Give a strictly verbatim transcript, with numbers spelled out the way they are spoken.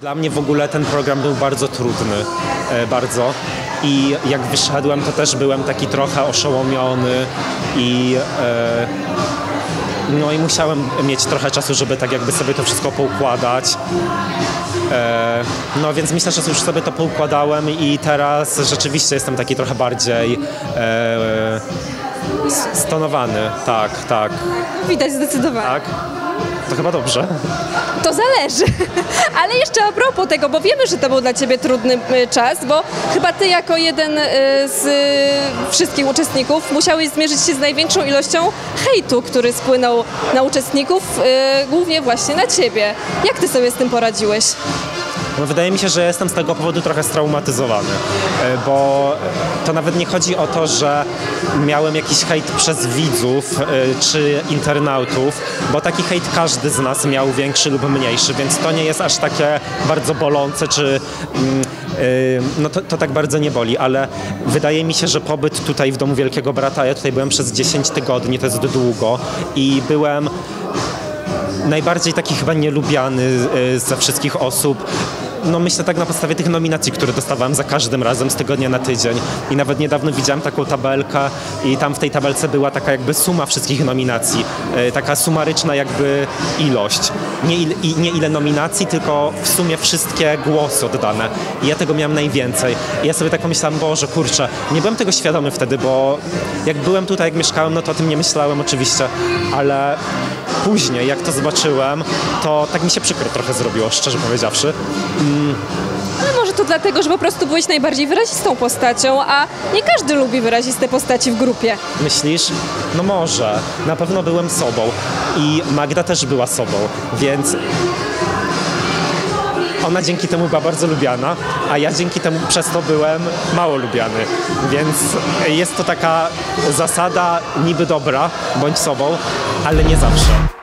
Dla mnie w ogóle ten program był bardzo trudny, bardzo. I jak wyszedłem, to też byłem taki trochę oszołomiony i, no i musiałem mieć trochę czasu, żeby tak jakby sobie to wszystko poukładać. No więc myślę, że już sobie to poukładałem i teraz rzeczywiście jestem taki trochę bardziej stonowany. Tak, tak. Widać zdecydowanie. Tak? To chyba dobrze. To zależy. Ale jeszcze a propos tego, bo wiemy, że to był dla Ciebie trudny czas, bo chyba Ty jako jeden z wszystkich uczestników musiałeś zmierzyć się z największą ilością hejtu, który spłynął na uczestników, głównie właśnie na Ciebie. Jak Ty sobie z tym poradziłeś? No, wydaje mi się, że jestem z tego powodu trochę straumatyzowany, bo to nawet nie chodzi o to, że miałem jakiś hejt przez widzów czy internautów, bo taki hejt każdy z nas miał, większy lub mniejszy, więc to nie jest aż takie bardzo bolące, czy no to, to tak bardzo nie boli, ale wydaje mi się, że pobyt tutaj w Domu Wielkiego Brata, ja tutaj byłem przez dziesięć tygodni, to jest długo i byłem najbardziej taki chyba nielubiany ze wszystkich osób. No myślę tak na podstawie tych nominacji, które dostawałem za każdym razem z tygodnia na tydzień. I nawet niedawno widziałem taką tabelkę i tam w tej tabelce była taka jakby suma wszystkich nominacji. Taka sumaryczna jakby ilość. Nie, il, nie ile nominacji, tylko w sumie wszystkie głosy oddane. I ja tego miałem najwięcej. I ja sobie tak pomyślałem, Boże, kurczę, nie byłem tego świadomy wtedy, bo jak byłem tutaj, jak mieszkałem, no to o tym nie myślałem oczywiście, ale później, jak to zobaczyłem, to tak mi się przykro trochę zrobiło, szczerze powiedziawszy. Mm. Ale może to dlatego, że po prostu byłeś najbardziej wyrazistą postacią, a nie każdy lubi wyraziste postaci w grupie. Myślisz? No może. Na pewno byłem sobą. I Magda też była sobą, więc ona dzięki temu była bardzo lubiana, a ja dzięki temu przez to byłem mało lubiany. Więc jest to taka zasada niby dobra, bądź sobą, ale nie zawsze.